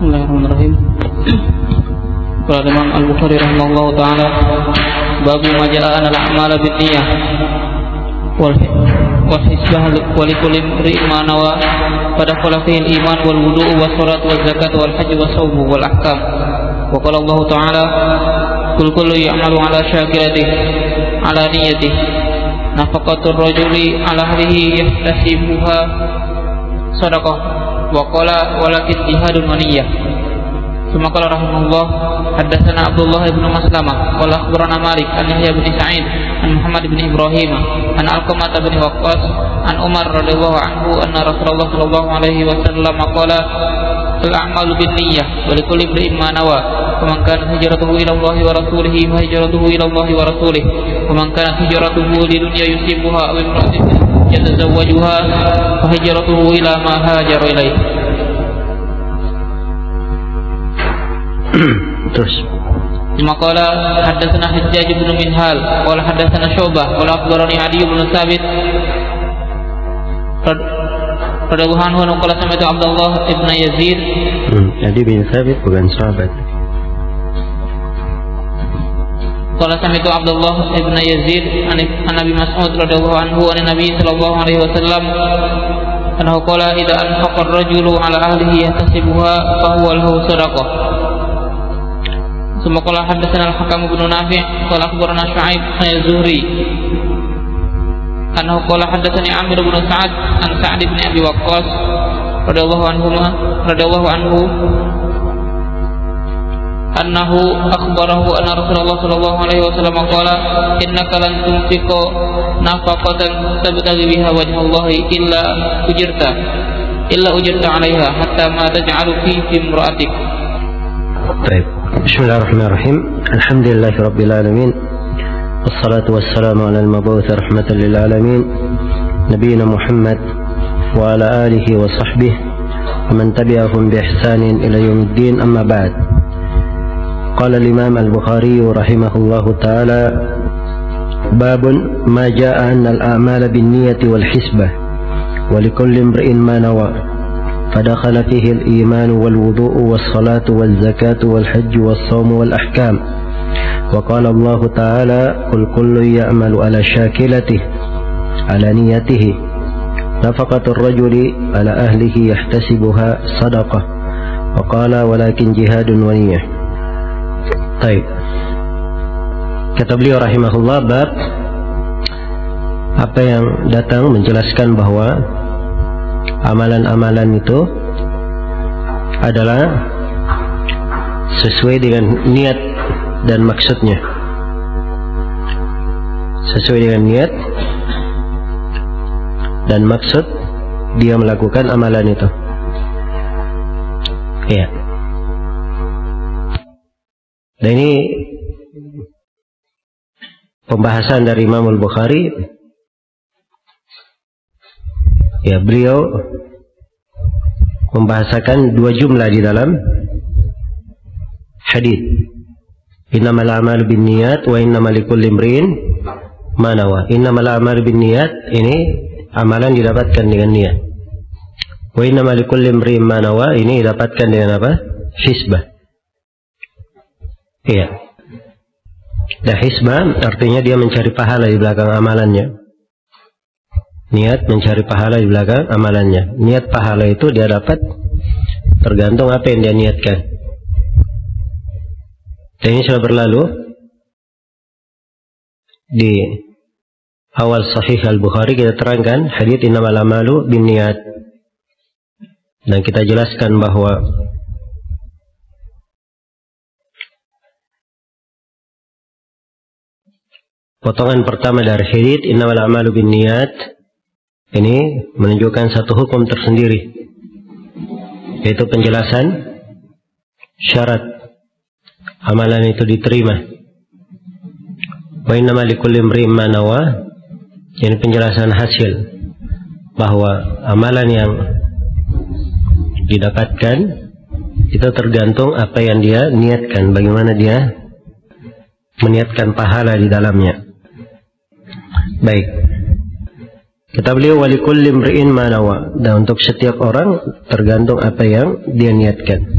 Bismillahirrahmanirrahim. Qala Imam Al Bukhari rahimahullahu taala, bab maja'an al-a'mal binniyah wal hisbah wal kulli imri'in ma nawa pada qalafil iman wal wudu' was salat wal zakat wal hajj was shaum wal ahkam. Wa qala Allah taala, kullu ya'malu 'ala shakiratihi 'ala niyyatihi nafaqatur rajuli ala ahlihi yahtasibuha sadaqah wa qala walakin jihadun maniyah. Summa qala rahimahullah haddatsana Abdullah bin Maslama qala akhbarana Malik an Yahya bin Sa'id an Muhammad ibn Ibrahim an al-Qama bin Waqas an Umar radhiyallahu anhu anna Rasulullah sallallahu alaihi wasallam qala al-a'malu binniyah wa likulli imrin ma nawa faman kanat hijratuhu ila Allah wa rasulihi wa hijratuhu ila Allah wa rasulihi faman kanat hijratuhu lidunya yusibuha aw imra'atin yatazawwajuha fa hijratuhu ila ma hajara ilayhi. Terus maqala hadatsana Hajjaj bin Minhal qala hadatsana Syu'bah qala akhbarani Adi bin Thabit pada Wuhan Huan Qala Samaitu Abdullah ibn Yazid. Adi bin Thabit bukan sahabat. Qala Samaitu Abdullah ibn Yazid an Nabi Mas'ud radhiyallahu anhu an Nabi sallallahu alaihi wasallam annahu qala idza anfaqa ar-rajulu ala ahlihi yahtasibuha fa huwa lahu sadaqah. Summa qala hadatsana al-Hakam bin Nafi' qala akhbarana Shu'aib az-Zuhri annahu qala hadatsani Aamir bin Sa'd an Sa'd bin Abi Waqqas radhiyallahu anhu annahu akhbarahu anna Rasulullah sallallahu alaihi wasallam qala innaka lan tunfiqu nafaqatan tabtaghi biha wajhallahi illa ujirta 'alaiha hatta ma taj'alu fi imra'atik. Baik, bismillahirrahmanirrahim. Alhamdulillahirabbil alamin. الصلاة والسلام على المبعوث رحمة للعالمين نبينا محمد وعلى آله وصحبه ومن تبعهم بإحسان إلى يوم الدين. أما بعد، قال الإمام البخاري رحمه الله تعالى: باب ما جاء أن الأعمال بالنية والحسبة ولكل امرئ ما نوى فدخل فيه الإيمان والوضوء والصلاة والزكاة والحج والصوم والأحكام. وقال الله تعالى: قل كل يعمل على شاكلته على نيته نفقة الرجل على أهله يحتسبها صدقة. وقال ولكن جهاد ونية. طيب, kata beliau rahimahullah, bab apa yang datang menjelaskan bahwa amalan-amalan itu adalah sesuai dengan niat dan maksudnya, sesuai dengan niat dan maksud dia melakukan amalan itu. Ya. Dan ini pembahasan dari Imam Al-Bukhari. Ya, beliau membahasakan dua jumlah di dalam hadis. Innamal a'malu binniyat wa innamal likulli imrin ma nawa. Innamal a'malu binniyat, ini amalan didapatkan dengan niat. Wa innamal likulli imrin ma nawa, ini didapatkan dengan apa? Hisbah. Iya. Dan hisbah artinya dia mencari pahala di belakang amalannya. Niat mencari pahala di belakang amalannya. Niat pahala itu dia dapat tergantung apa yang dia niatkan. Dan ini sudah berlalu di awal Sahih Al-Bukhari, kita terangkan hadits innamal a'malu binniyat, dan kita jelaskan bahwa potongan pertama dari hadits innamal a'malu binniyat ini menunjukkan satu hukum tersendiri, yaitu penjelasan syarat amalan itu diterima. Wa innama likulli imrin ma nawa, ini penjelasan hasil bahwa amalan yang didapatkan itu tergantung apa yang dia niatkan, bagaimana dia meniatkan pahala di dalamnya. Baik, kata beliau wa likulli imrin ma nawa, dan untuk setiap orang tergantung apa yang dia niatkan.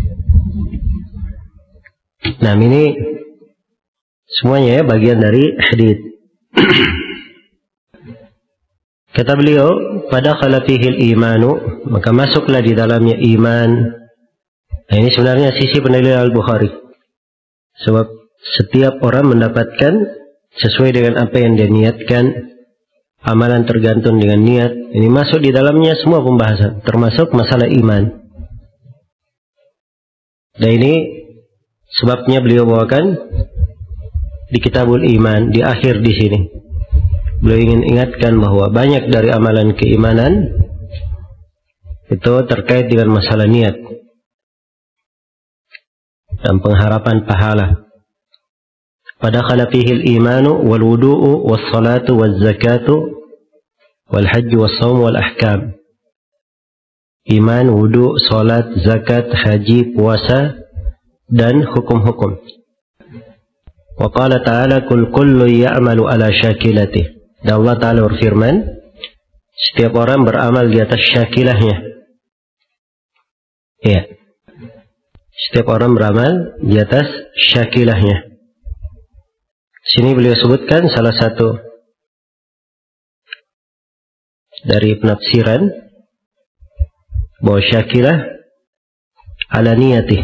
Nah, ini semuanya ya bagian dari hadith. Kata beliau, pada khalafihil imanu, maka masuklah di dalamnya iman. Nah, ini sebenarnya sisi penilaian Al-Bukhari. Sebab setiap orang mendapatkan sesuai dengan apa yang dia niatkan. Amalan tergantung dengan niat. Ini masuk di dalamnya semua pembahasan, termasuk masalah iman. Dan ini sebabnya beliau bawakan di Kitabul Iman, di akhir di sini. Beliau ingin ingatkan bahwa banyak dari amalan keimanan itu terkait dengan masalah niat dan pengharapan pahala. Padakhala fihil imanu wal wudu'u was salatu waz zakatu wal hajj was shaum wal ahkam. Iman, wudu, salat, zakat, haji, puasa dan hukum-hukum. Wa qala ta'ala kullu ya'malu ala syakilatih. Dan Allah Ta'ala berfirman, setiap orang beramal di atas syakilahnya. Ya. Setiap orang beramal di atas syakilahnya. Sini beliau sebutkan salah satu dari penafsiran bahwa syakilah ala niyati,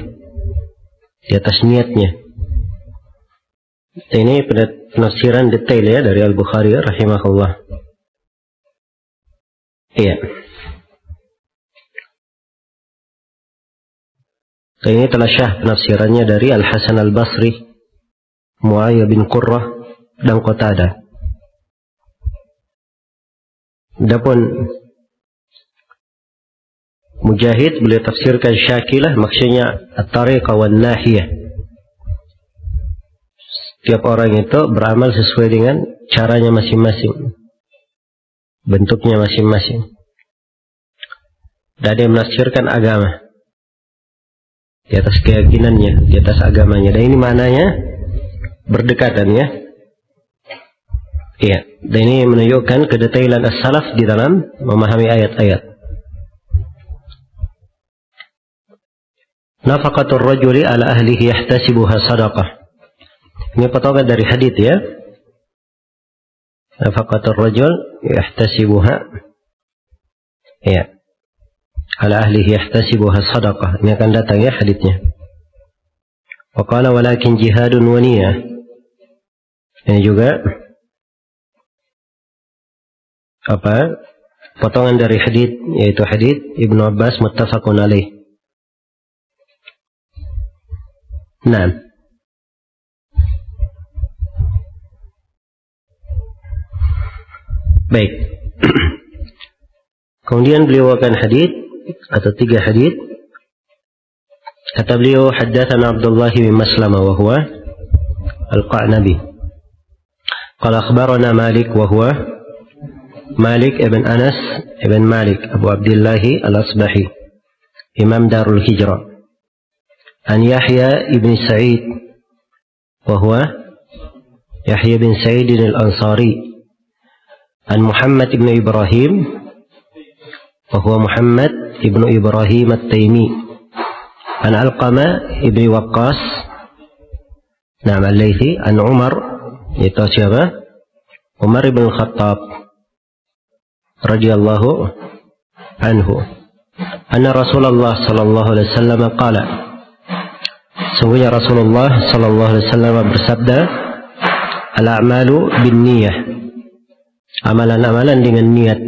di atas niatnya. Ini penafsiran detail ya dari Al-Bukhari rahimahullah. Iya. Ini telah syah penafsirannya dari Al-Hasan Al-Basri, Muawiyah bin Qurrah dan Qatada. Adapun Mujahid beliau tafsirkan syakilah maksudnya at-tariqah wan nahiyah. Setiap orang itu beramal sesuai dengan caranya masing-masing, bentuknya masing-masing. Dan dia menafsirkan agama di atas keyakinannya, di atas agamanya. Dan ini maknanya berdekatan ya. Iya, dan ini menunjukkan kedetailan as-salaf di dalam memahami ayat-ayat. Nafaqatul rajuli ala ahlihi yahtasibuha sadaqah. Ini potongan dari hadis ya. Nafaqatul rajul yahtasibuha, ya, ala ahlihi yahtasibuha sadaqah. Ini akan datang ya hadisnya. Wa qala walakin jihadun wa niyah. Ini juga apa potongan dari hadits, yaitu hadits Ibnu Abbas muttafaqun alaih. Nah, baik. Kemudian beliau akan hadits atau tiga hadits. Kata beliau, haddatsana Abdullah bin Maslama wa huwa al-Qanabi. قال أخبرنا مالك وهو مالك ابن أنس ابن مالك أبو عبد الله الأصبحي إمام دار الهجرة عن يحيى ابن سعيد وهو يحيى بن سعيد الأنصاري عن محمد ابن إبراهيم وهو محمد ابن إبراهيم التيمي عن القما ابن وقاص نعم الليثي عن عمر yaitu siapa? Umar bin Khattab radhiyallahu anhu. Anna Rasulullah sallallahu alaihi wasallam qala. Sungguhnya Rasulullah sallallahu alaihi wasallam bersabda, "Al-a'malu binniyah." Amalan-amalan dengan niat.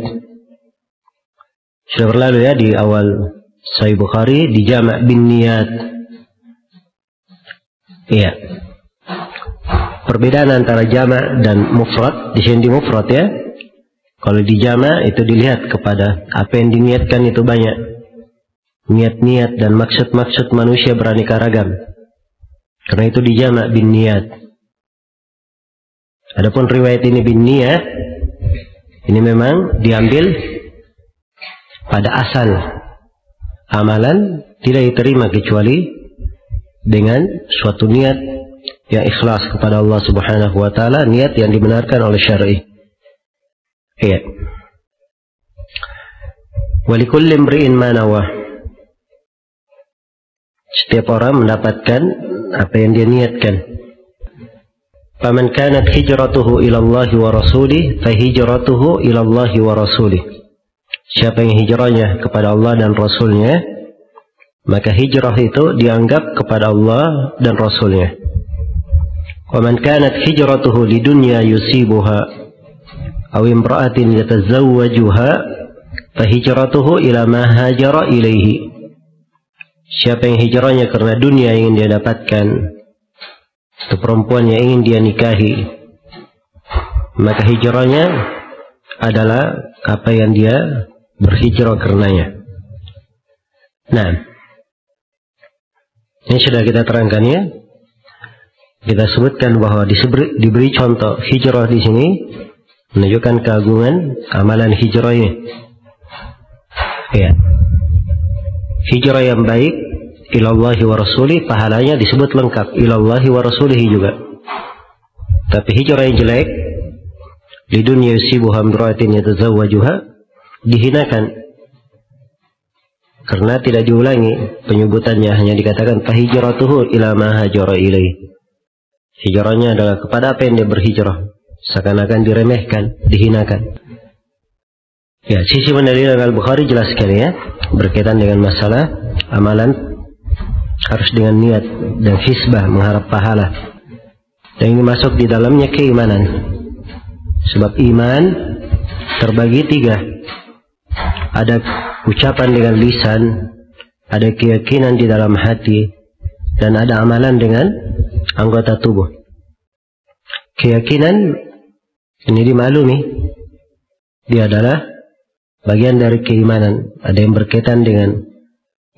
Sudah berlalu ya di awal Sahih Bukhari di jamak binniyat. Iya. Perbedaan antara jamak dan mufrad, di sini di mufrad ya. Kalau di jamak itu dilihat kepada apa yang diniatkan itu banyak. Niat-niat dan maksud-maksud manusia beraneka ragam. Karena itu di jamak bin niat. Adapun riwayat ini bin niat, ini memang diambil pada asal. Amalan tidak diterima kecuali dengan suatu niat yang ikhlas kepada Allah Subhanahu wa taala, niat yang dibenarkan oleh syar'i. Iya. Wa likulli imri'in ma nawa. Setiap orang mendapatkan apa yang dia niatkan. Faman kanat hijratuhu ilallahi wa rasulih, fahijratuhu ilallahi wa rasulih. Siapa yang hijrahnya kepada Allah dan Rasulnya, maka hijrah itu dianggap kepada Allah dan Rasulnya. Waman kanat hijratuhu lidunya yusibuha aw imra'atin yatazawwajuha, fahijratuhu ila ma hajara ilaihi. Siapa yang hijrahnya karena dunia yang ingin dia dapatkan, itu perempuan yang ingin dia nikahi, maka hijrahnya adalah apa yang dia berhijrah karenanya. Nah, ini sudah kita terangkan ya. Kita sebutkan bahwa diberi contoh hijrah di sini menunjukkan keagungan amalan hijrahnya. Ya, hijrah yang baik ilallahi wa rasulih, pahalanya disebut lengkap ilallahi wa rasulihi juga. Tapi hijrah yang jelek, lidunya yusibuha imra'atin yatazawwajuha, dihinakan karena tidak diulangi penyebutannya, hanya dikatakan fahijratuhu ila ma hajara ilaihi. Hijrahnya adalah kepada apa yang dia berhijrah, seakan-akan diremehkan, dihinakan. Ya, sisi pendalilan Al-Bukhari jelas sekali ya, berkaitan dengan masalah amalan harus dengan niat dan hisbah, mengharap pahala. Dan ini masuk di dalamnya keimanan. Sebab iman terbagi tiga. Ada ucapan dengan lisan, ada keyakinan di dalam hati, dan ada amalan dengan anggota tubuh. Keyakinan ini dimaklumi, dia adalah bagian dari keimanan. Ada yang berkaitan dengan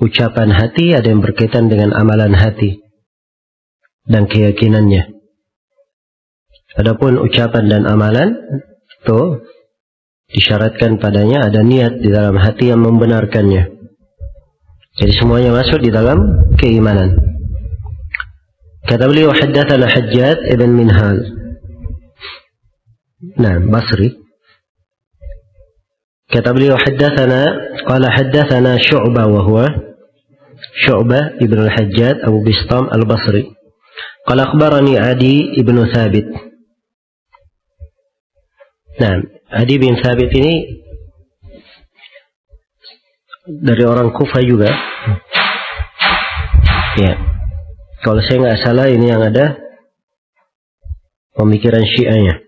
ucapan hati, ada yang berkaitan dengan amalan hati dan keyakinannya. Adapun ucapan dan amalan itu disyaratkan padanya ada niat di dalam hati yang membenarkannya. Jadi semuanya masuk di dalam keimanan. Kata beliau haddatsana Hajjaj ibn Minhal, nah Basri. كتب لي حدثنا قال حدثنا شعبة وهو شعبة ابن الحجاج أبو بسطام البصري قال أخبرني عدي ابن ثابت. نعم, عدي بن ثابت ini dari orang Kufa juga ya. Kalau saya nggak salah ini yang ada pemikiran Syiahnya.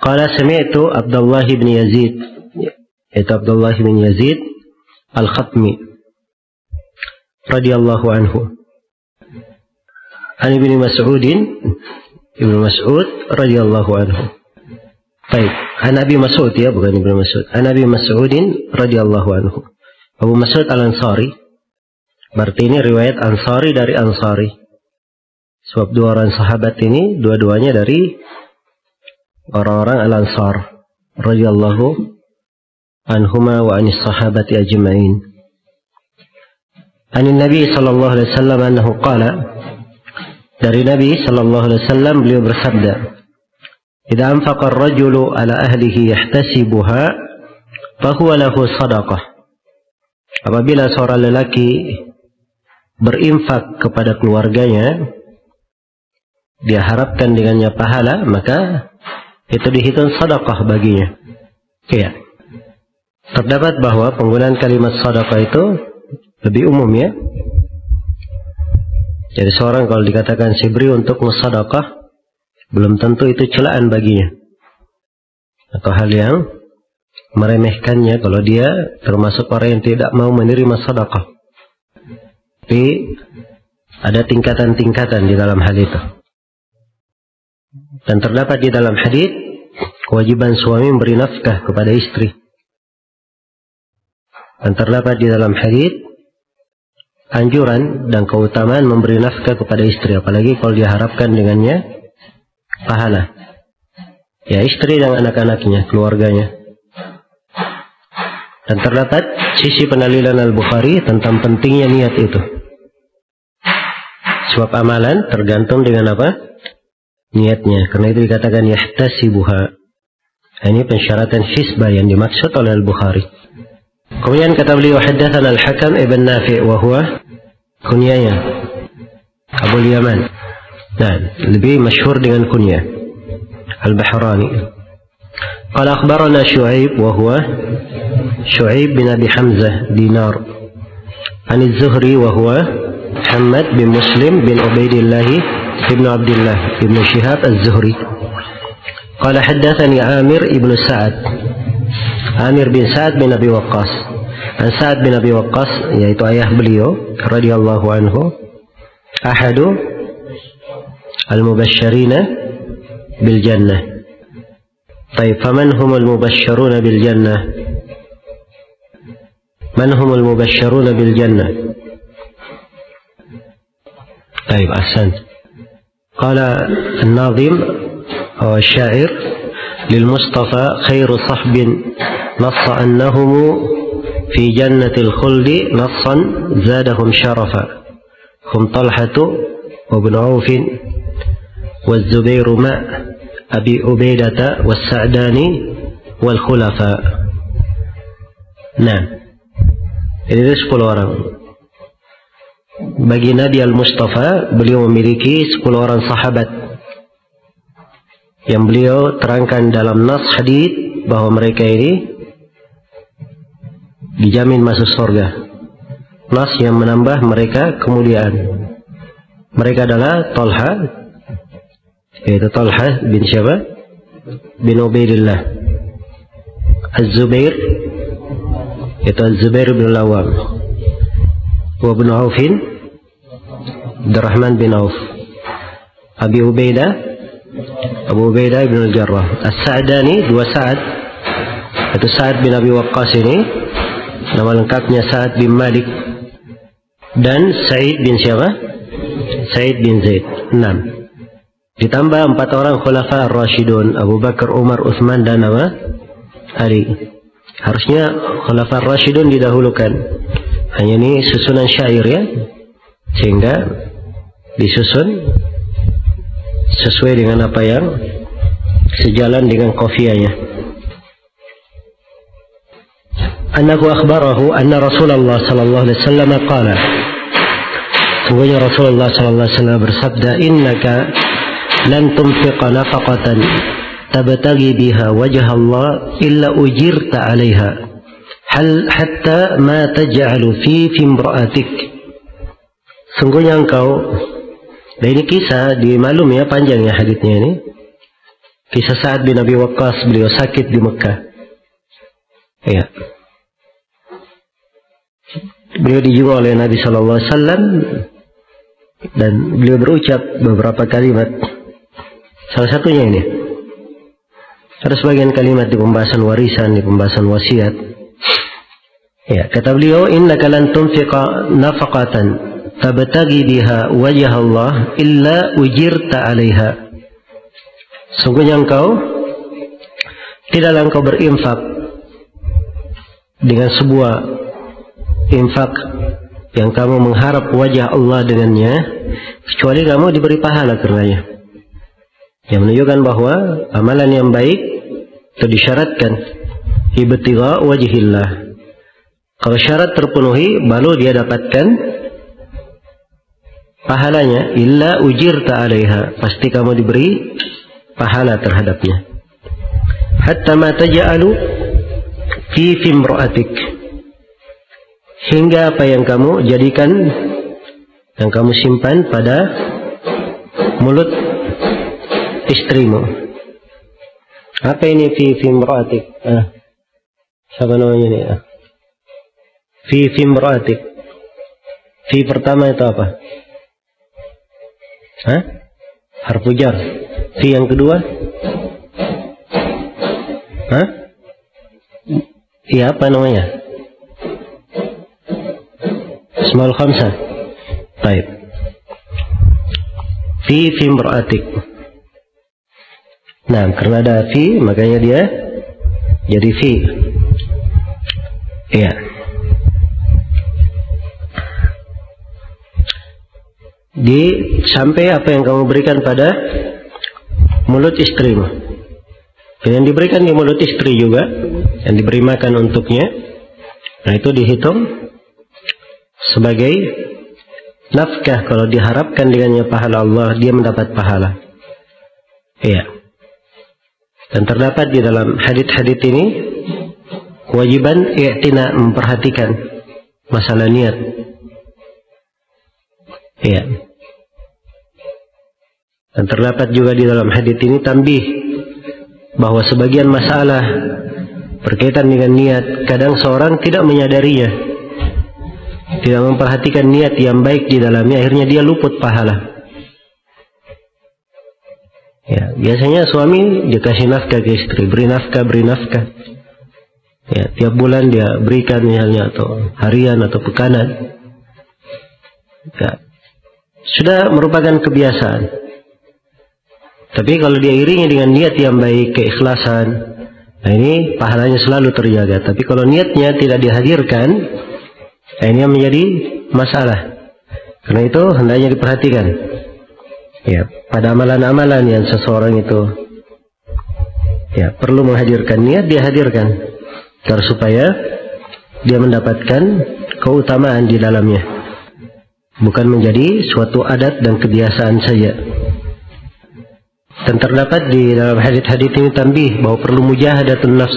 Qala sami'tu Abdullah bin Yazid, yaitu Abdullah bin Yazid Al-Khatmi radhiyallahu anhu, Ibn Mas'ud radhiyallahu anhu. Baik, Abi Mas'ud ya, bukan Ibn Mas'ud. Abi Mas'udin radhiyallahu anhu. Abu Mas'ud Al-Ansari. Berarti ini riwayat Ansari dari Ansari. Sebab dua orang sahabat ini dua-duanya dari orang-orang Al-Ansar radhiyallahu anhuma wa anis sahabati ajma'in. Anin Nabi sallallahu alaihi wasallam annahu qala, dari Nabi sallallahu alaihi wasallam beliau bersabda, "Idza anfaqa ar-rajulu ala ahlihi yahtasibuha fa huwa lahu shadaqah." Apabila seorang lelaki berinfak kepada keluarganya, dia harapkan dengannya pahala, maka itu dihitung sedekah baginya. Iya. Terdapat bahwa penggunaan kalimat sedekah itu lebih umum ya. Jadi seorang kalau dikatakan sibri untuk bersedekah, belum tentu itu celaan baginya atau hal yang meremehkannya kalau dia termasuk orang yang tidak mau menerima sedekah. Tapi ada tingkatan-tingkatan di dalam hal itu. Dan terdapat di dalam hadis kewajiban suami memberi nafkah kepada istri. Dan terdapat di dalam hadis anjuran dan keutamaan memberi nafkah kepada istri, apalagi kalau diharapkan dengannya pahala. Ya, istri dan anak-anaknya, keluarganya. Dan terdapat sisi pendalilan Al-Bukhari tentang pentingnya niat itu. Sebab amalan tergantung dengan apa? Niatnya, karena itu dikatakan yahtasibuha. Ini pensyaratan hisbah yang dimaksud oleh Al-Bukhari. Kemudian kata beliau haddatsana Al-Hakam ibn Nafi' wa huwa kunyanya Abu Yaman. Nah, lebih masyhur dengan kunya Al-Bahrani. Qala akhbarana Syu'aib wa huwa Syu'aib bin Abi Hamzah Dinar an az-Zuhri wa huwa Muhammad bin Muslim bin Ubaidillah ibn Abd Allah ibn Shihab al-Zuhri. Qala haddathani Aamir ibn Sa'd, Aamir bin Sa'd bin Abi Waqqas, an Sa'd bin Abi Waqqas, yaitu ayah beliau radhiyallahu anhu, ahadu al-mubashshirina bil jannah. Taib, faman humul mubashshiruna bil jannah? Man humul mubashshiruna bil jannah? Taib, ahsan. Qala an-nazim والشاعر للمصطفى خير صحب نص أنهم في جنة الخلد نصا زادهم شرفا هم طلحة وابن عوف والزبير مع أبي أبيدة والسعداني والخلفاء. نعم. Ini 10 orang. Bagi Nabi Al-Mustafa, beliau memiliki 10 orang sahabat yang beliau terangkan dalam nas hadith bahwa mereka ini dijamin masuk surga. Nas yang menambah mereka kemuliaan. Mereka adalah Talha, yaitu Talha bin Shabat bin Ubaidillah, az-Zubair, yaitu az-Zubair bin Lawam, wa bin Aufin, Abdurrahman bin Auf, Abi Ubaidah, Abu Ubaidah bin al-Jarrah, As-Sa'dani, dua Sa'd, itu Sa'd bin Abi Waqqas ini, nama lengkapnya Sa'd bin Malik, dan Sa'id bin siapa? Sa'id bin Zaid, 6. Ditambah 4 orang khulafa ar-Rashidun, Abu Bakar, Umar, Uthman, dan nama Ali. Harusnya khulafa ar-Rashidun didahulukan, hanya ini susunan syair ya, sehingga disusun sesuai dengan apa yang sejalan dengan kofianya. Annahu akhbarahu anna Rasulullah sallallahu alaihi wasallam qala, sungguhnya Rasulullah sallallahu alaihi wasallam bersabda, innaka lan tunfiqa nafaqatan tabtaghi biha wajha Allah illa ujirta 'alaiha hal hatta ma taj'alu fi imra'atik. Sungguhnya engkau, dan ini kisah dimaklum ya, panjangnya haditsnya ini. Kisah Sa'd bin Abi Waqqas, beliau sakit di Mekah. Ya. Beliau dijenguk oleh Nabi sallallahu alaihi wasallam dan beliau berucap beberapa kalimat. Salah satunya ini. Ada sebagian kalimat di pembahasan warisan, di pembahasan wasiat. Ya, kata beliau, innaka lan tunfiqa nafaqatan tabtaghi biha wajah Allah illa ujirta 'alaiha. Sungguhnya engkau tidaklah engkau berinfak dengan sebuah infak yang kamu mengharap wajah Allah dengannya, kecuali kamu diberi pahala karenanya. Yang menunjukkan bahwa amalan yang baik itu disyaratkan ibtigha wajhillah. Kalau syarat terpenuhi, baru dia dapatkan pahalanya. Illa ujirta 'alaiha, pasti kamu diberi pahala terhadapnya. Hatta ma taj'alu fi imra'atik, hingga apa yang kamu jadikan, yang kamu simpan pada mulut istrimu. Apa ini fi imra'atik? Siapa namanya ini? Fi imra'atik. Fi pertama itu apa? Harfu jar. Fi yang kedua? Iya, apa namanya? Ismail khamsah. Baik. Fi imra'atik. Nah, karena ada fi, makanya dia jadi fi. Iya. Di sampai apa yang kamu berikan pada mulut istrimu. Dan yang diberikan di mulut istri juga, yang diberi makan untuknya, nah itu dihitung sebagai nafkah, kalau diharapkan dengannya pahala Allah, dia mendapat pahala. Iya. Dan terdapat di dalam hadits-hadits ini kewajiban i'tina, memperhatikan masalah niat. Iya. Dan terdapat juga di dalam hadits ini tanbih bahwa sebagian masalah berkaitan dengan niat kadang seorang tidak menyadarinya, tidak memperhatikan niat yang baik di dalamnya, akhirnya dia luput pahala. Ya, biasanya suami dikasih nafkah ke istri, beri nafkah. Ya, tiap bulan dia berikan misalnya, atau harian atau bekalan. Ya, sudah merupakan kebiasaan. Tapi kalau dia iringi dengan niat yang baik, keikhlasan, nah ini pahalanya selalu terjaga. Tapi kalau niatnya tidak dihadirkan, nah ini yang menjadi masalah. Karena itu hendaknya diperhatikan, ya, pada amalan-amalan yang seseorang itu, ya, perlu menghadirkan niat, dihadirkan, agar supaya dia mendapatkan keutamaan di dalamnya, bukan menjadi suatu adat dan kebiasaan saja. Dan terdapat di dalam hadits-hadits ini tanbih bahwa perlu mujahadatun nafs,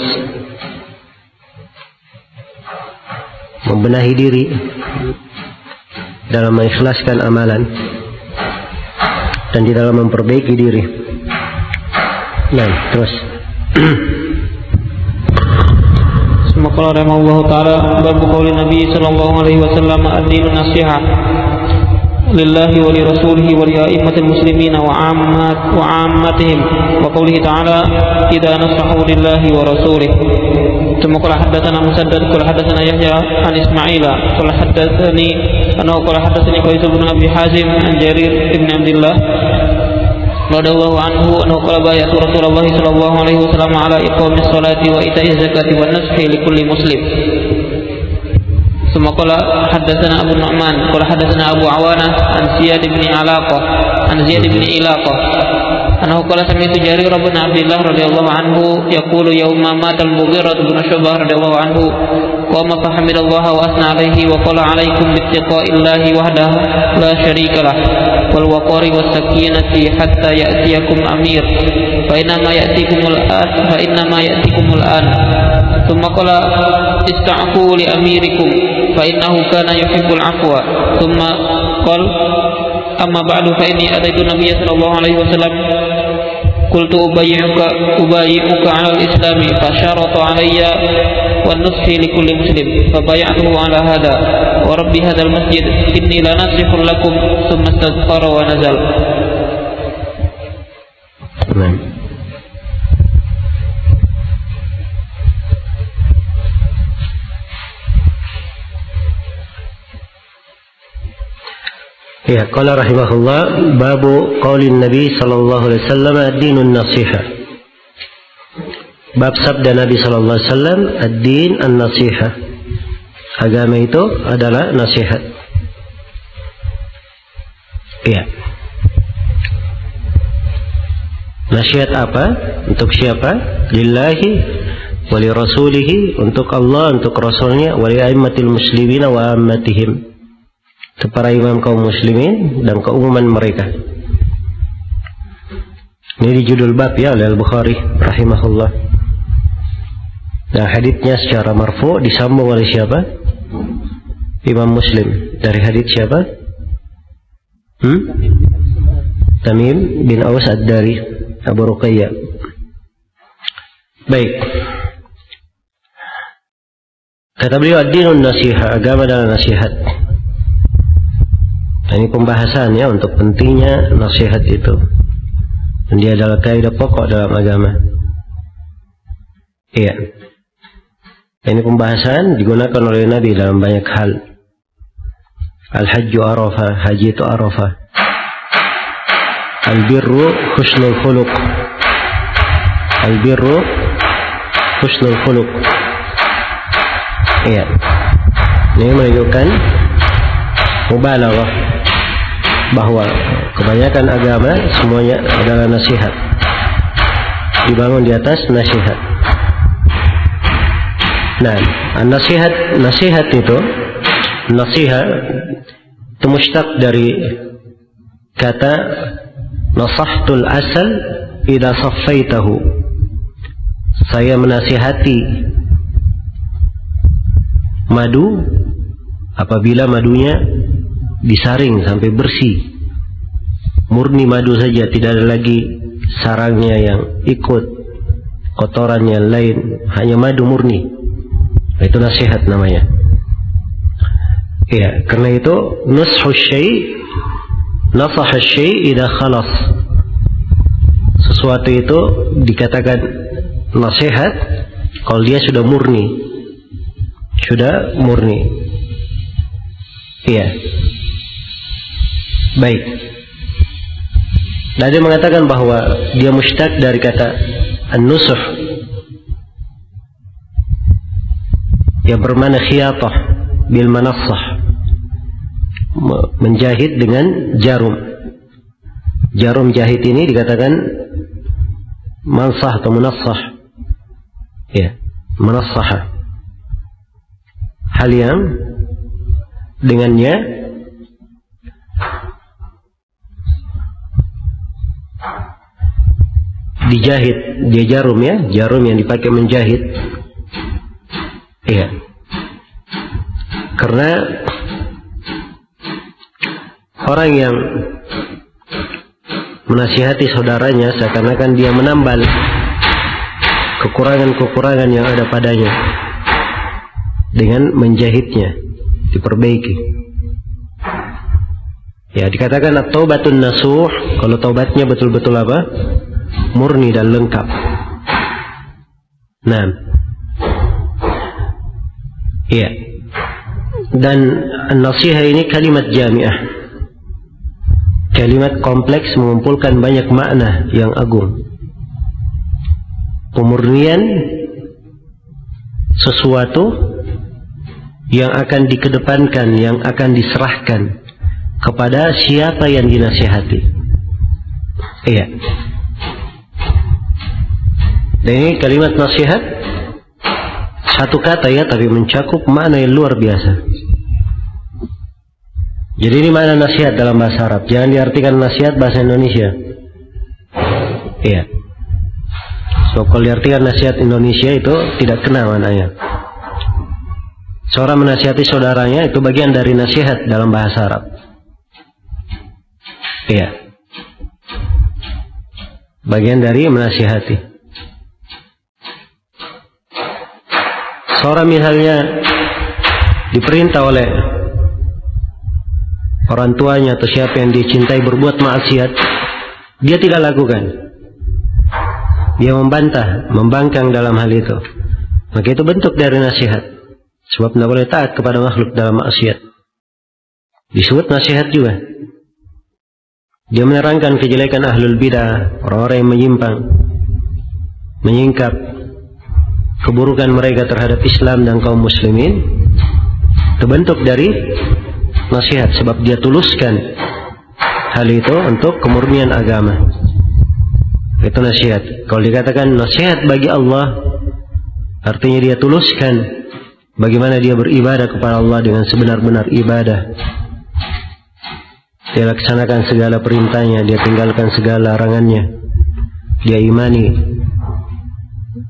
membenahi diri dalam mengikhlaskan amalan dan di dalam memperbaiki diri. Nah, terus semoga Allah taala berbukaul Nabi sallallahu alaihi wasallam ad-dinun nasihat lillahi wa li rasulihi wa li a'immatil muslimina wa 'ammatihim wa qawlihi ta'ala idza nasahu lillahi wa rasulihi thumma qala haddatsana musaddad qala haddatsana yahya an ismaila qala haddatsani ana qala haddatsani qais ibn abi hazim an jarir ibn abdillah radhiyallahu anhu anna qala bayatu rasulullah sallallahu alaihi wasallam ala iqamis salati wa ita'iz zakati wan nafhi li kulli muslim. ثم قال حدثنا أبو النعمان قال حدثنا أبو عوانة عن زياد بن علاقة أنه قال سمعت جرير بن عبد الله رضي الله عنه يقول يوم مات المغيرة بن الشُّعْبَةِ رضي الله عنه قام فحمد الله وأثنى عليه وقال عليكم باتقاء الله وحده لا شريك له والوقار والسكينة حتى يأتيكم أمير فإنما يأتيكم الآن ثم قال استعفوا لأميركم فإنه كان يحب العفو ثم قال أما بعد فإني أتيت النبي صلى الله عليه وسلم قلت أبايعك على الإسلام فشرط علي والنصح لكل مسلم فبايعته على هذا ورب هذا المسجد إني لناصح لكم ثم استغفر ونزل. Ya, qala rahimahullah babu qaulin Nabi sallallahu alaihi wasallam ad-dinun nasihah. Bab sabda Nabi sallallahu alaihi wasallam ad-din an-nasihah. Agama itu adalah nasihat. Ya. Nasihat apa? Untuk siapa? Lillahi wa li rasulihi, untuk Allah, untuk Rasulnya, wa li aimmatil muslimina wa ammatihim, para imam kaum muslimin dan keumuman mereka. Ini di judul bab ya oleh Al Bukhari rahimahullah. Nah, haditsnya secara marfu disambung oleh siapa? Imam Muslim. Dari hadits siapa? Tamim bin Awus ad-Dari, Abu Ruqayya. Baik. Kata beliau ad-dinun nasiha, agama adalah nasihat. Nah, ini pembahasannya untuk pentingnya nasihat itu. Dan dia adalah kaidah pokok dalam agama. Iya. Nah, ini pembahasan digunakan oleh Nabi dalam banyak hal. Al-hajju arafah, haji itu arafah. Al-birru husnul khuluq. Al-birru husnul khuluq. Iya. Ini menunjukkan mubalaghah, bahwa kebanyakan agama semuanya adalah nasihat, dibangun di atas nasihat. Nah, nasihat itu nasihat itu mushtaq dari kata nasahtul asal idza saffaitahu, saya menasihati madu apabila madunya disaring sampai bersih, murni madu saja, tidak ada lagi sarangnya yang ikut, kotorannya lain, hanya madu murni. Nah, itu nasihat namanya. Ya, karena itu nashhu syai' nasaha syai' idza khalas. Sesuatu itu dikatakan nasihat kalau dia sudah murni. Sudah murni. Iya. Baik. Dan dia mengatakan bahwa dia mushtaq dari kata an-nusukh yang bermakna khiyatah bil manassah, menjahit dengan jarum. Jarum jahit ini dikatakan mansah atau munassah, ya, munassah. Hal yang dengannya dijahit, dia jarum, ya, jarum yang dipakai menjahit, ya, karena orang yang menasihati saudaranya seakan-akan dia menambal kekurangan-kekurangan yang ada padanya dengan menjahitnya, diperbaiki. Ya, dikatakan at-taubatun nasuh kalau taubatnya betul-betul apa? Murni dan lengkap. Nah. Iya. Dan an-nasihah ini kalimat jami'ah, kalimat kompleks mengumpulkan banyak makna yang agung. Pemurnian sesuatu yang akan dikedepankan, yang akan diserahkan kepada siapa yang dinasihati. Iya. Dan ini kalimat nasihat satu kata, ya, tapi mencakup makna yang luar biasa. Jadi ini mana nasihat dalam bahasa Arab, jangan diartikan nasihat bahasa Indonesia. Iya. So, kalau diartikan nasihat Indonesia itu tidak kena mananya. Seorang menasihati saudaranya itu bagian dari nasihat dalam bahasa Arab. Iya. Bagian dari menasihati. Seorang misalnya diperintah oleh orang tuanya atau siapa yang dicintai berbuat maksiat, dia tidak lakukan, dia membantah, membangkang dalam hal itu, maka itu bentuk dari nasihat. Sebab tidak boleh taat kepada makhluk dalam maksiat, disebut nasihat juga. Dia menerangkan kejelekan ahlul bidah, orang-orang yang menyimpang, menyingkap keburukan mereka terhadap Islam dan kaum muslimin, terbentuk dari nasihat, sebab dia tuluskan hal itu untuk kemurnian agama. Itu nasihat. Kalau dikatakan nasihat bagi Allah, artinya dia tuluskan bagaimana dia beribadah kepada Allah dengan sebenar-benar ibadah. Dia laksanakan segala perintahnya, dia tinggalkan segala larangannya, dia imani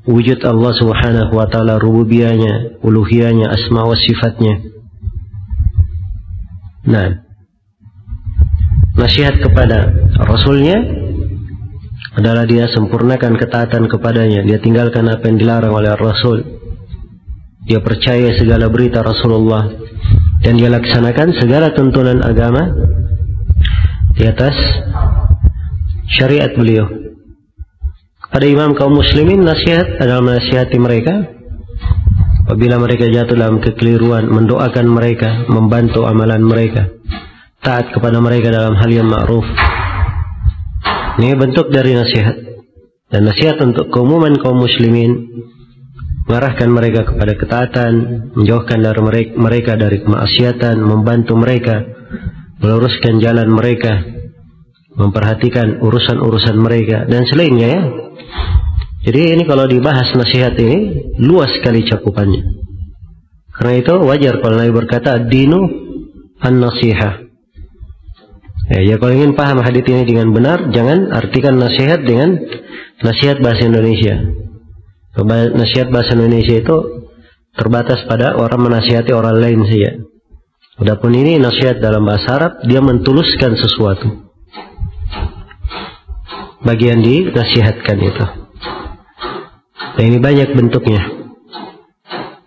wujud Allah subhanahu wa ta'ala, rububiyahnya, uluhiyahnya, asma wa sifatnya. Nah, nasihat kepada Rasulnya adalah dia sempurnakan ketaatan kepadanya, dia tinggalkan apa yang dilarang oleh Rasul, dia percaya segala berita Rasulullah, dan dia laksanakan segala tuntunan agama di atas syariat beliau. Pada imam kaum muslimin, nasihat adalah menasihati mereka apabila mereka jatuh dalam kekeliruan, mendoakan mereka, membantu amalan mereka, taat kepada mereka dalam hal yang ma'ruf. Ini bentuk dari nasihat. Dan nasihat untuk keumuman kaum muslimin, mengarahkan mereka kepada ketaatan, menjauhkan dari mereka dari kemaksiatan, membantu mereka, meluruskan jalan mereka, memperhatikan urusan-urusan mereka, dan selainnya, ya. Jadi ini kalau dibahas nasihat ini luas sekali cakupannya. Karena itu wajar kalau Nabi berkata ad-dinu an-nasihah. Ya, kalau ingin paham hadits ini dengan benar, jangan artikan nasihat dengan nasihat bahasa Indonesia. Nasihat bahasa Indonesia itu terbatas pada orang menasihati orang lain saja. Adapun ini nasihat dalam bahasa Arab, dia mentuluskan sesuatu. Bagian dinasihatkan itu. Nah, ini banyak bentuknya.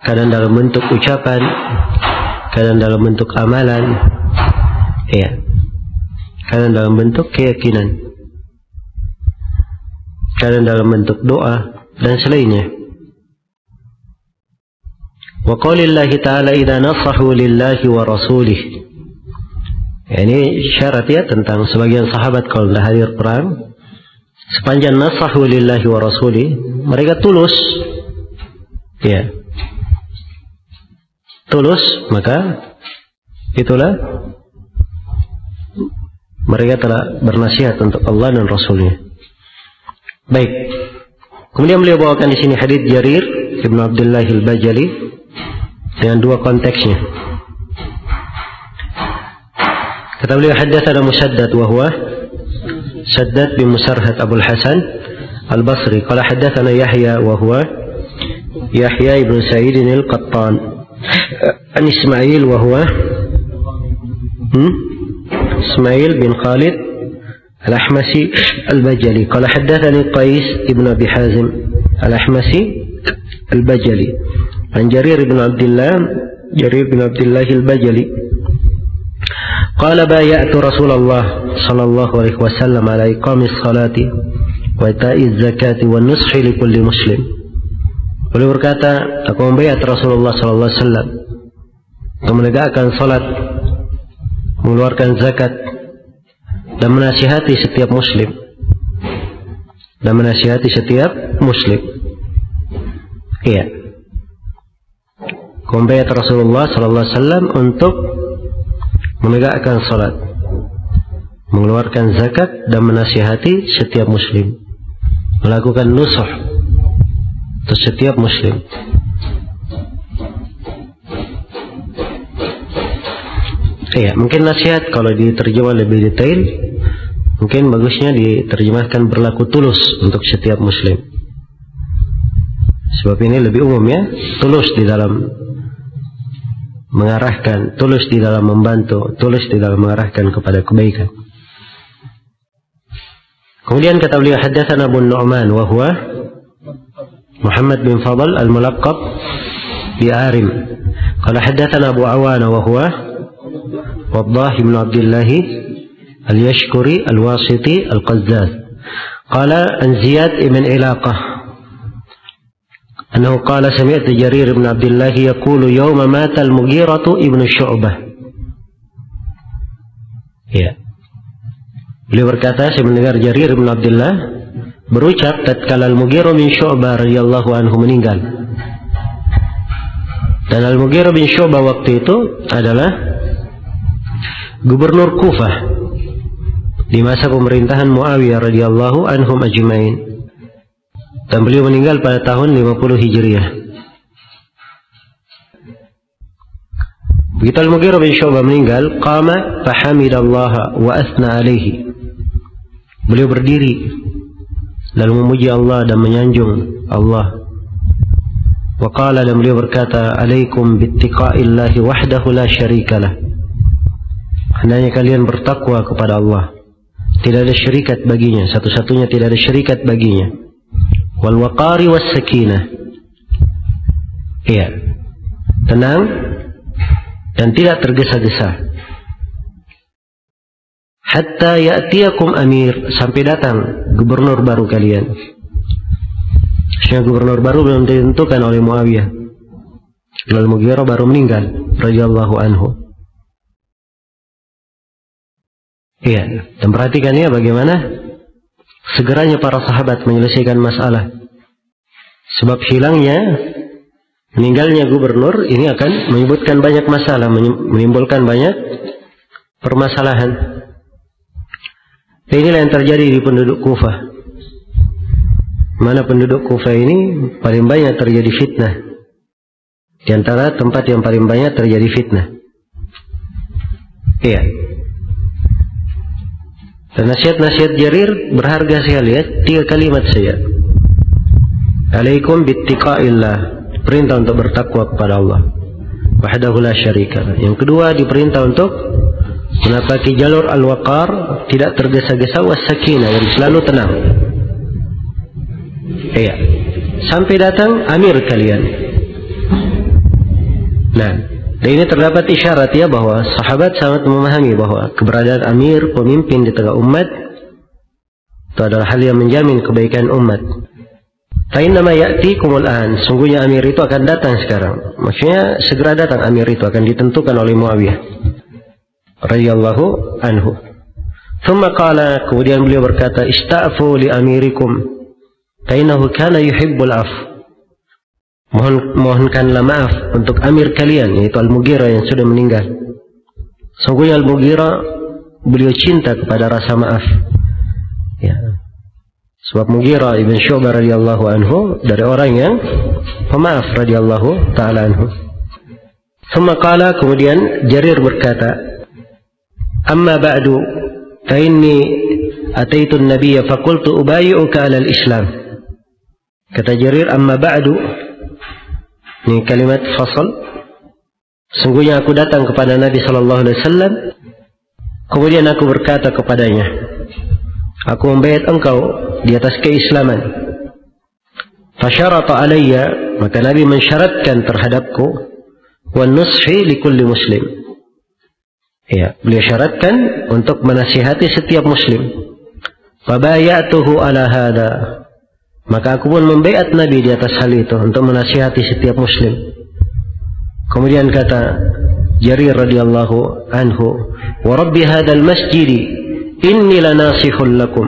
Kadang dalam bentuk ucapan, kadang dalam bentuk amalan, ya, kadang dalam bentuk keyakinan, kadang dalam bentuk doa dan selainnya. Wa qaulillahi ta'ala idza nasahu lillahi wa rasulih. Ini syaratnya tentang sebagian sahabat kalau sudah hadir perang, sepanjang nasahu lillahi wa rasulih, mereka tulus. Ya. Tulus, maka itulah mereka telah bernasihat untuk Allah dan Rasulnya. Baik. Kemudian beliau bawakan di sini hadits Jarir ibn Abdillah al-Bajali dengan dua konteksnya. Kata beliau haddatsana Musaddad wa huwa Saddad bin Musarhad Abul Hasan Al-Basri, qala haddatsana Yahya wa huwa Yahya ibn Sa'id al-Qattan an Ismail wa huwa Ismail bin Khalid al-Ahmasi al-Bajali, qala haddatsani Qais ibn Abi Hazim al-Ahmasi al-Bajali an Jarir bin Abdillah al-Bajali qala bay'atu Rasulullah sallallahu alaihi wasallam ala iqamis salati wa ta'iz zakati wa nushi li kulli muslim. Beliau berkata, aku membayat Rasulullah sallallahu alaihi wasallam untuk menegakkan salat, mengeluarkan zakat, dan menasihati setiap muslim. Iya. Membayat Rasulullah sallallahu alaihi wasallam untuk menegakkan salat, mengeluarkan zakat, dan menasihati setiap muslim. Melakukan nushah untuk setiap muslim. Ya, mungkin nasihat kalau diterjemah lebih detail, mungkin bagusnya diterjemahkan berlaku tulus untuk setiap muslim. Sebab ini lebih umum ya, tulus di dalam mengarahkan, tulus di dalam membantu, tulus di dalam mengarahkan kepada kebaikan. Kemudian kata beliau haddatsana Abu Nu'man wa huwa Muhammad bin Fadl al-Mulaqqab bi Arim, qala haddatsana Abu Awana wa huwa Waddah bin Abdullah al-Yashkuri al-Wasiti al-Qazzaz, qala an Ziyad ibn Ilaqah أنه قال سمعت جرير بن عبد الله يقول يوم مات المغيرة ابن الشعبة. Ya. Beliau berkata, saya mendengar Jarir bin Abdillah berucap tatkala Al-Mughirah bin Syu'bah radhiyallahu anhu meninggal. Dan Al-Mughirah bin Syu'bah waktu itu adalah gubernur Kufah di masa pemerintahan Muawiyah radhiyallahu anhum ajmain. Dan beliau meninggal pada tahun 50 Hijriah. Begitu Al-Mughirah bin Syu'bah meninggal, qama fahamidallaha wa asna alaihi. Beliau berdiri lalu memuji Allah dan menyanjung Allah. Wa qala, dan beliau berkata, alaikum bittiqa'illahi wahdahu la syarikalah. Hendaknya kalian bertakwa kepada Allah. Tidak ada syarikat baginya, satu-satunya tidak ada syarikat baginya. Wal waqari was sakinah. Iya. Tenang dan tidak tergesa-gesa. Hatta ya'tiyakum amir, sampai datang gubernur baru kalian. Karena gubernur baru belum ditentukan oleh Muawiyah. Al-Mughirah baru meninggal radhiyallahu anhu. Iya, dan perhatikan ya bagaimana segeranya para sahabat menyelesaikan masalah. Sebab hilangnya, meninggalnya gubernur ini akan menyebutkan banyak masalah, menimbulkan banyak permasalahan. Dan inilah yang terjadi di penduduk Kufah. Mana penduduk Kufah ini paling banyak terjadi fitnah. Di antara tempat yang paling banyak terjadi fitnah. Iya. Dan nasihat-nasihat Jarir berharga sekali ya. 3 kalimat saja. Alaikum bittiqa'illah, perintah untuk bertakwa kepada Allah wahdahu la syarika. Yang kedua diperintah untuk menapaki jalur al-waqar, tidak tergesa-gesa, was-sakinah, dan selalu tenang. Iya. Sampai datang amir kalian. Nah, dan ini terdapat isyarat ya bahwa sahabat sangat memahami bahwa keberadaan amir, pemimpin di tengah umat itu adalah hal yang menjamin kebaikan umat. Fa'innama ya'tikumul an, sungguhnya amir itu akan datang sekarang. Maksudnya segera datang amir itu akan ditentukan oleh Muawiyah radhiyallahu anhu. Tsumma qala, kemudian beliau berkata, "Ista'fu li amirikum." Kainahu kana yuhibbul af. Mohonkanlah maaf untuk amir kalian, yaitu al-mughirah yang sudah meninggal. Sungguhnya al-mughirah beliau cinta kepada rasa maaf. Ya. Sebab Mughirah ibn Syu'bah radhiyallahu anhu dari orang yang pemaaf radhiyallahu taala anhu. Tsumma qala, kemudian Jarir berkata, "Amma ba'du, fa inni ataitu an-nabiyya fa qultu ubayyi'uka 'ala al-islam." Kata Jarir, amma ba'du, ini kalimat fasal. Sungguhnya aku datang kepada Nabi Shallallahu Alaihi Wasallam, kemudian aku berkata kepadanya, aku membaiat engkau di atas keislaman. Fasyarata alayya, maka Nabi mensyaratkan terhadapku, wan nushi li kulli muslim. Ya, beliau syaratkan untuk menasihati setiap muslim. Fabayatuhu ala hada, maka aku pun membaiat Nabi di atas hal itu untuk menasihati setiap muslim. Kemudian kata Jarir radhiyallahu anhu, "Wa rabbi hadzal masjidi inni lanasihul lakum."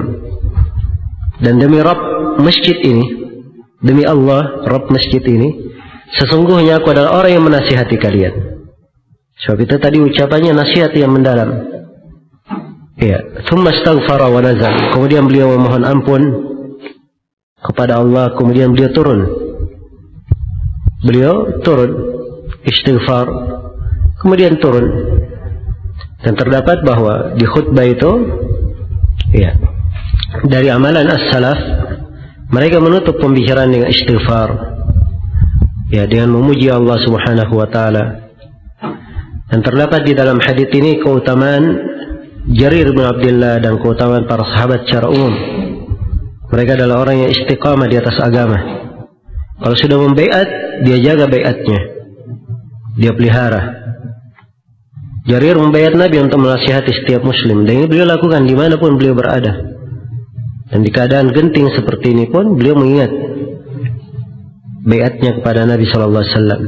Dan demi Rabb masjid ini, demi Allah Rabb masjid ini, sesungguhnya aku adalah orang yang menasihati kalian. Sebab itu tadi ucapannya nasihat yang mendalam. Ya, tsumma astaghfara wa nazal. Kemudian beliau memohon ampun kepada Allah, kemudian beliau turun istighfar, kemudian turun. Dan terdapat bahwa di khutbah itu ya, dari amalan as-salaf mereka menutup pembicaraan dengan istighfar ya, dengan memuji Allah subhanahu wa ta'ala. Dan terdapat di dalam hadits ini keutamaan Jarir bin Abdillah dan keutamaan para sahabat secara umum. Mereka adalah orang yang istiqamah di atas agama. Kalau sudah membaiat, dia jaga baiatnya, dia pelihara. Jarir membaiat Nabi untuk menasihati setiap muslim. Dan ini beliau lakukan dimanapun beliau berada. Dan di keadaan genting seperti ini pun beliau mengingat baiatnya kepada Nabi Shallallahu Alaihi Wasallam.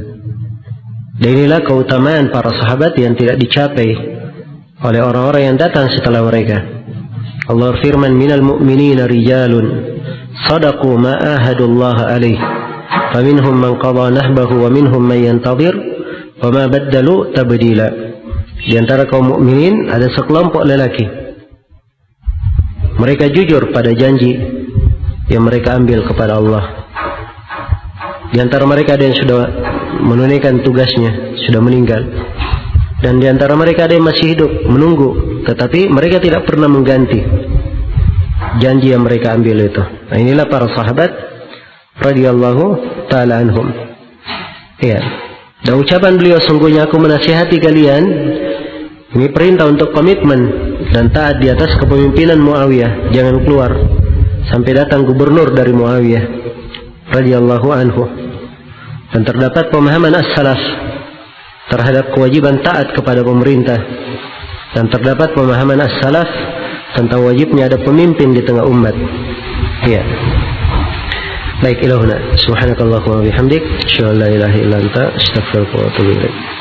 Dan inilah keutamaan para sahabat yang tidak dicapai oleh orang-orang yang datang setelah mereka. Allah firman, minal mu'minina rijalun sadaqu ma ahadullaha alaih, faminhum man qada nahbahu wa minhum man yantazir wa ma baddalu tabdila. Di antara kaum mukminin ada sekelompok lelaki, mereka jujur pada janji yang mereka ambil kepada Allah. Di antara mereka ada yang sudah menunaikan tugasnya, sudah meninggal. Dan di antara mereka ada yang masih hidup, menunggu. Tetapi mereka tidak pernah mengganti janji yang mereka ambil itu. Nah, inilah para sahabat radhiyallahu ta'ala anhum. Ya. Dan ucapan beliau, sungguhnya aku menasihati kalian, ini perintah untuk komitmen dan taat di atas kepemimpinan Muawiyah. Jangan keluar sampai datang gubernur dari Muawiyah radhiyallahu anhu. Dan terdapat pemahaman as-salaf terhadap kewajiban taat kepada pemerintah. Dan terdapat pemahaman as-salaf tentang wajibnya ada pemimpin di tengah umat. Ya. Baik, ilahuna. Subhanakallahumma bihamdik. Asyhadu an la ilaha illa anta astaghfiruka wa atubu ilaik.